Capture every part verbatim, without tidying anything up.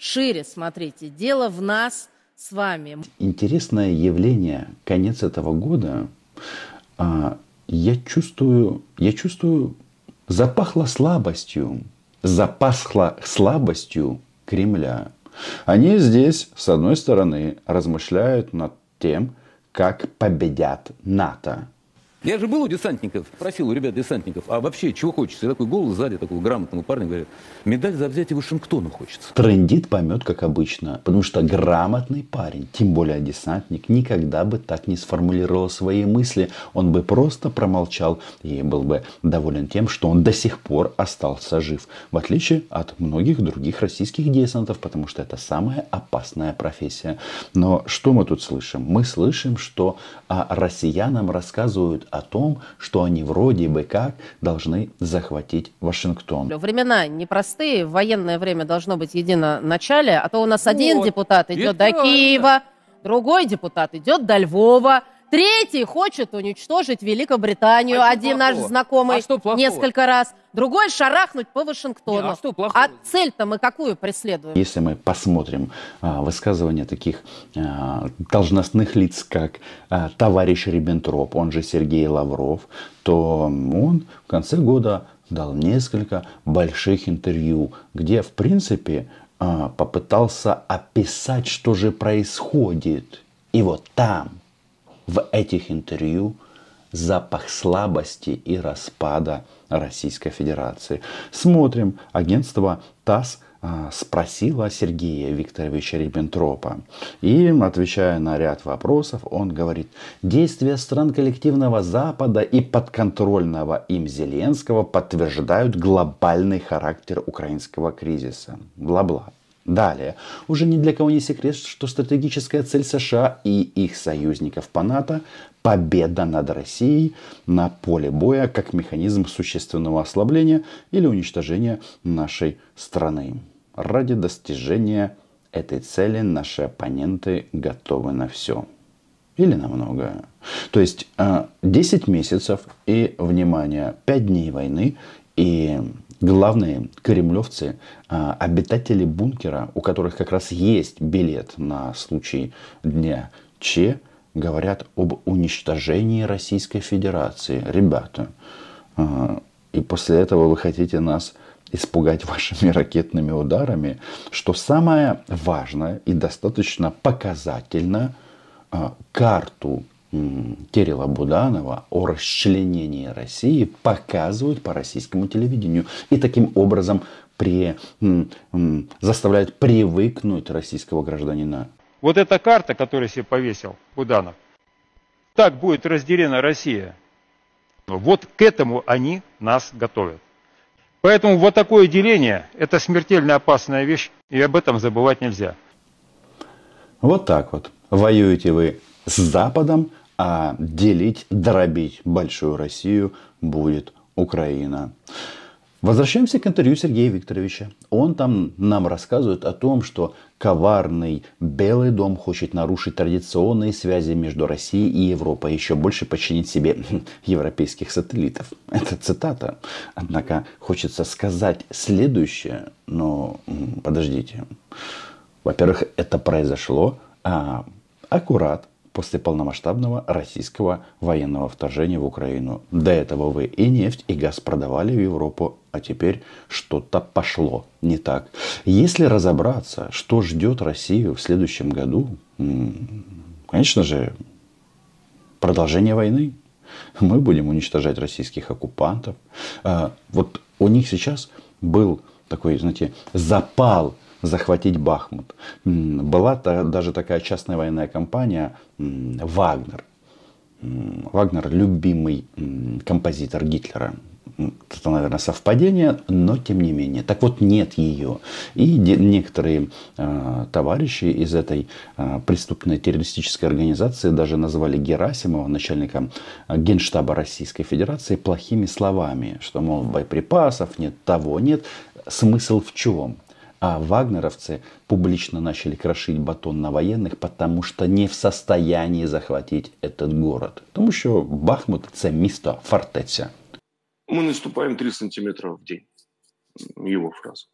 шире, смотрите, дело в нас с вами. Интересное явление, конец этого года. Я чувствую, я чувствую, запахло слабостью, запахло слабостью Кремля. Они здесь, с одной стороны, размышляют над тем, как победят НАТО. Я же был у десантников, спросил у ребят десантников, а вообще чего хочется? И такой голос сзади, такого грамотного парня говорит, медаль за взятие Вашингтона хочется. Трындит помет, как обычно, потому что грамотный парень, тем более десантник, никогда бы так не сформулировал свои мысли. Он бы просто промолчал и был бы доволен тем, что он до сих пор остался жив. В отличие от многих других российских десантов, потому что это самая опасная профессия. Но что мы тут слышим? Мы слышим, что россиянам рассказывают о том, что они вроде бы как должны захватить Вашингтон. Времена непростые, в военное время должно быть единоначале, а то у нас один вот, депутат идет до Киева, другой депутат идет до Львова, третий хочет уничтожить Великобританию, а один наш знакомый а несколько раз, другой шарахнуть по Вашингтону. Не, а а цель-то мы какую преследуем? Если мы посмотрим а, высказывания таких а, должностных лиц, как а, товарищ Риббентроп, он же Сергей Лавров, то он в конце года дал несколько больших интервью, где, в принципе, а, попытался описать, что же происходит. И вот там, в этих интервью, запах слабости и распада Российской Федерации. Смотрим. Агентство ТАСС спросила Сергея Викторовича Риббентропа. И, отвечая на ряд вопросов, он говорит, действия стран коллективного Запада и подконтрольного им Зеленского подтверждают глобальный характер украинского кризиса. Бла-бла. Далее. Уже ни для кого не секрет, что стратегическая цель США и их союзников по НАТО – победа над Россией на поле боя как механизм существенного ослабления или уничтожения нашей страны. Ради достижения этой цели наши оппоненты готовы на все. Или на многое. То есть десять месяцев и, внимание, пять дней войны и... Главные кремлевцы, обитатели бункера, у которых как раз есть билет на случай дня Че, говорят об уничтожении Российской Федерации. Ребята, и после этого вы хотите нас испугать вашими ракетными ударами, что самое важное и достаточно показательно, карту Кирилла Буданова о расчленении России показывают по российскому телевидению. И таким образом при... заставляют привыкнуть российского гражданина. Вот эта карта, которую себе повесил Буданов, так будет разделена Россия. Вот к этому они нас готовят. Поэтому вот такое деление, это смертельно опасная вещь, и об этом забывать нельзя. Вот так вот. Воюете вы с Западом, а делить, дробить большую Россию будет Украина. Возвращаемся к интервью Сергея Викторовича. Он там нам рассказывает о том, что коварный Белый дом хочет нарушить традиционные связи между Россией и Европой, еще больше подчинить себе европейских сателлитов. Это цитата. Однако хочется сказать следующее, но подождите. Во-первых, это произошло а, аккурат после полномасштабного российского военного вторжения в Украину. До этого вы и нефть, и газ продавали в Европу, а теперь что-то пошло не так. Если разобраться, что ждет Россию в следующем году, конечно же, продолжение войны. Мы будем уничтожать российских оккупантов. Вот у них сейчас был такой, знаете, запал захватить Бахмут. Была даже такая частная военная компания «Вагнер». Вагнер – любимый композитор Гитлера. Это, наверное, совпадение, но тем не менее. Так вот, нет ее. И некоторые э, товарищи из этой э, преступной террористической организации даже назвали Герасимова, начальника Генштаба Российской Федерации, плохими словами. Что, мол, боеприпасов нет, того нет. Смысл в чем? А вагнеровцы публично начали крошить батон на военных, потому что не в состоянии захватить этот город. Потому что Бахмут – это место фортеця. Мы наступаем три сантиметра в день. Его фраза.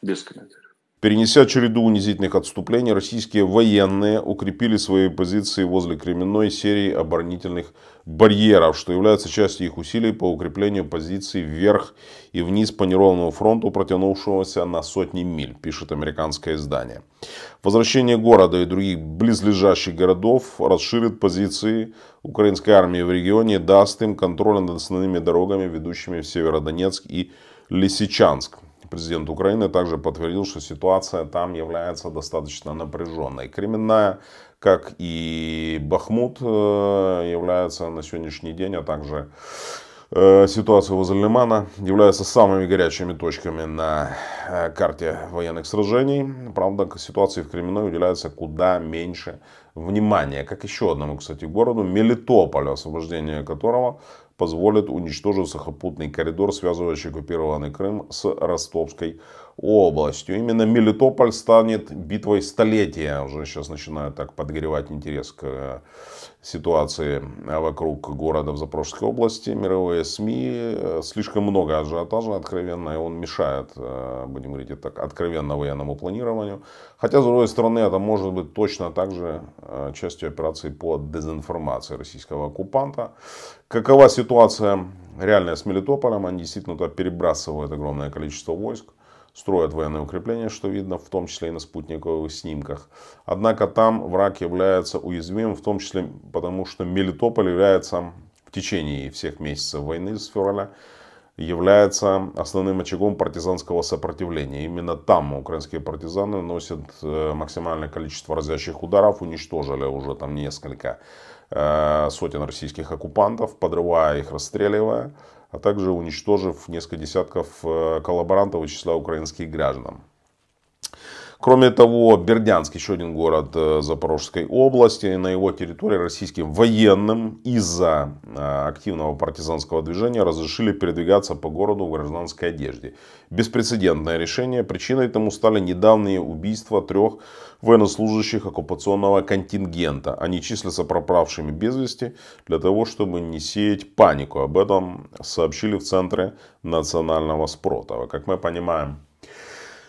Без комментариев. Перенеся череду унизительных отступлений, российские военные укрепили свои позиции возле Кременной серии оборонительных барьеров, что является частью их усилий по укреплению позиций вверх и вниз по неровному фронту, протянувшегося на сотни миль, пишет американское издание. Возвращение города и других близлежащих городов расширит позиции украинской армии в регионе и даст им контроль над основными дорогами, ведущими в Северодонецк и Лисичанск. Президент Украины также подтвердил, что ситуация там является достаточно напряженной. Кременная, как и Бахмут, является на сегодняшний день, а также ситуация возле Лимана, являются самыми горячими точками на карте военных сражений. Правда, ситуации в Кременной уделяется куда меньше внимания. Как еще одному, кстати, городу, Мелитополю, освобождение которого позволит уничтожить сухопутный коридор, связывающий оккупированный Крым с Ростовской областью. Именно Мелитополь станет битвой столетия. Уже сейчас начинают так подогревать интерес к ситуации вокруг города в Запорожской области. Мировые СМИ, слишком много ажиотажа, откровенно, и он мешает, будем говорить так, откровенно военному планированию. Хотя, с другой стороны, это может быть точно так же частью операции по дезинформации российского оккупанта. Какова ситуация реальная с Мелитополем? Они действительно туда перебрасывают огромное количество войск, строят военные укрепления, что видно, в том числе и на спутниковых снимках. Однако там враг является уязвимым, в том числе потому, что Мелитополь является в течение всех месяцев войны с февраля, является основным очагом партизанского сопротивления. Именно там украинские партизаны носят максимальное количество разящих ударов, уничтожили уже там несколько сотен российских оккупантов, подрывая их, расстреливая, а также уничтожив несколько десятков коллаборантов из числа украинских граждан. Кроме того, Бердянск, еще один город Запорожской области, на его территории российским военным из-за активного партизанского движения разрешили передвигаться по городу в гражданской одежде. Беспрецедентное решение. Причиной тому стали недавние убийства трех военнослужащих оккупационного контингента. Они числятся пропавшими без вести для того, чтобы не сеять панику. Об этом сообщили в Центре национального спротива. Как мы понимаем,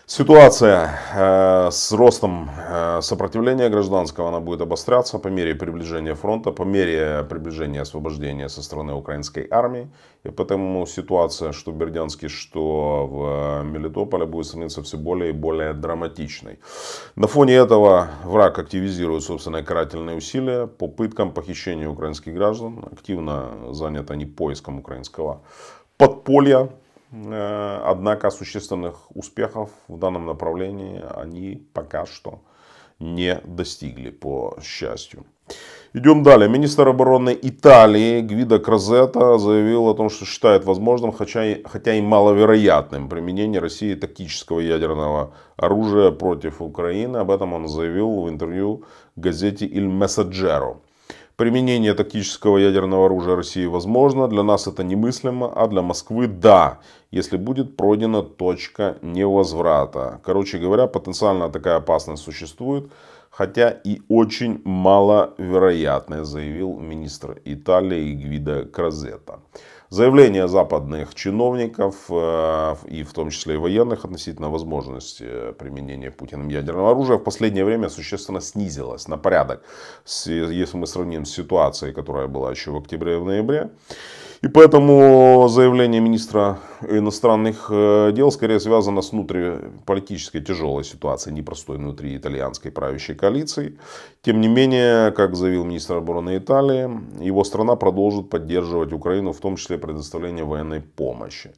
ситуация э, с ростом э, сопротивления гражданского, она будет обостряться по мере приближения фронта, по мере приближения освобождения со стороны украинской армии. И поэтому ситуация, что в Бердянске, что в Мелитополе, будет становиться все более и более драматичной. На фоне этого враг активизирует собственные карательные усилия по пыткам, похищению украинских граждан. Активно заняты они поиском украинского подполья. Однако существенных успехов в данном направлении они пока что не достигли, по счастью. Идем далее. Министр обороны Италии Гвидо Крозетта заявил о том, что считает возможным, хотя и, хотя и маловероятным, применение России тактического ядерного оружия против Украины. Об этом он заявил в интервью газете «Иль Мессаджеро». Применение тактического ядерного оружия России возможно, для нас это немыслимо, а для Москвы да, если будет пройдена точка невозврата. Короче говоря, потенциально такая опасность существует, хотя и очень маловероятная, заявил министр Италии Гвидо Крозетта. Заявления западных чиновников, и в том числе и военных, относительно возможности применения Путиным ядерного оружия в последнее время существенно снизилось на порядок, если мы сравним с ситуацией, которая была еще в октябре и в ноябре. И поэтому заявление министра иностранных дел скорее связано с внутриполитической тяжелой ситуацией, непростой внутри итальянской правящей коалиции. Тем не менее, как заявил министр обороны Италии, его страна продолжит поддерживать Украину, в том числе предоставление военной помощи.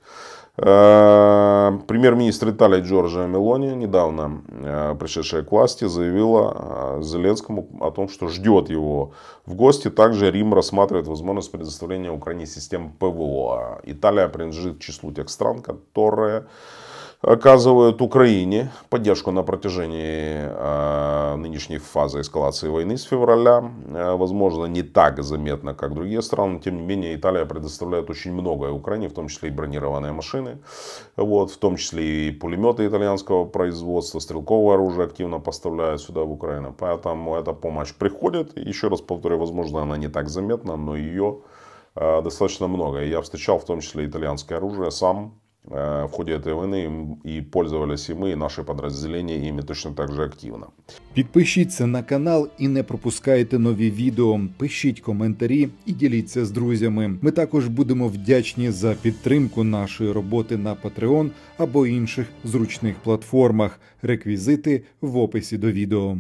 Премьер-министр Италии Джорджия Мелони, недавно пришедшая к власти, заявила Зеленскому о том, что ждет его в гости. Также Рим рассматривает возможность предоставления Украине систем ПВО. Италия принадлежит к числу тех стран, которые оказывают Украине поддержку на протяжении э, нынешней фазы эскалации войны с февраля. Э, возможно, не так заметно, как другие страны. Тем не менее, Италия предоставляет очень многое Украине, в том числе и бронированные машины, вот, в том числе и пулеметы итальянского производства, стрелковое оружие активно поставляют сюда, в Украину. Поэтому эта помощь приходит. Еще раз повторю, возможно, она не так заметна, но ее э, достаточно много. Я встречал в том числе итальянское оружие сам в ходе этой войны, и пользовались и мы, и наши подразделения ими точно так же активно. Підпишіться на канал і не пропускайте нові відео, пишіть коментарі і діліться з друзями. Ми також будемо вдячні за підтримку нашої роботи на Patreon або інших зручних платформах. Реквізити в описі до відео.